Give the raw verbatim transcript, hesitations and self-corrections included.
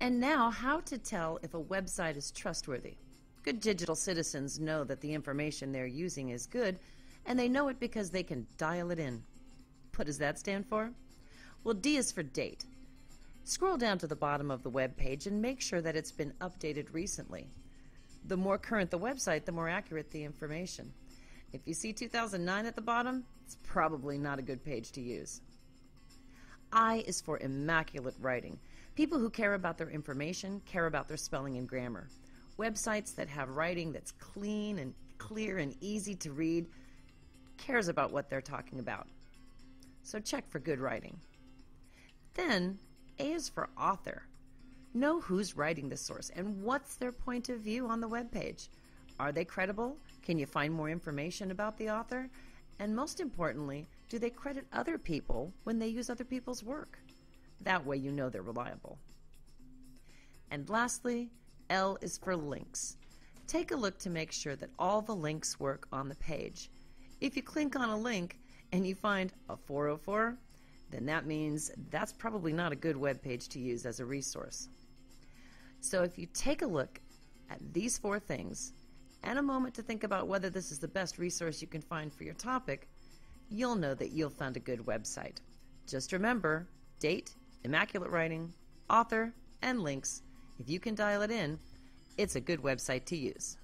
And now, how to tell if a website is trustworthy. Good digital citizens know that the information they're using is good, and they know it because they can dial it in. What does that stand for? Well, D is for date. Scroll down to the bottom of the web page and make sure that it's been updated recently. The more current the website, the more accurate the information. If you see two thousand nine at the bottom, it's probably not a good page to use. I is for immaculate writing. People who care about their information care about their spelling and grammar. Websites that have writing that's clean and clear and easy to read cares about what they're talking about. So check for good writing. Then, A is for author. Know who's writing the source and what's their point of view on the web page. Are they credible? Can you find more information about the author? And most importantly, do they credit other people when they use other people's work? That way you know they're reliable. And lastly, L is for links. Take a look to make sure that all the links work on the page. If you click on a link and you find a four oh four, then that means that's probably not a good web page to use as a resource. So if you take a look at these four things and a moment to think about whether this is the best resource you can find for your topic, you'll know that you'll found a good website. Just remember, date, immaculate writing, author, and links. If you can dial it in, it's a good website to use.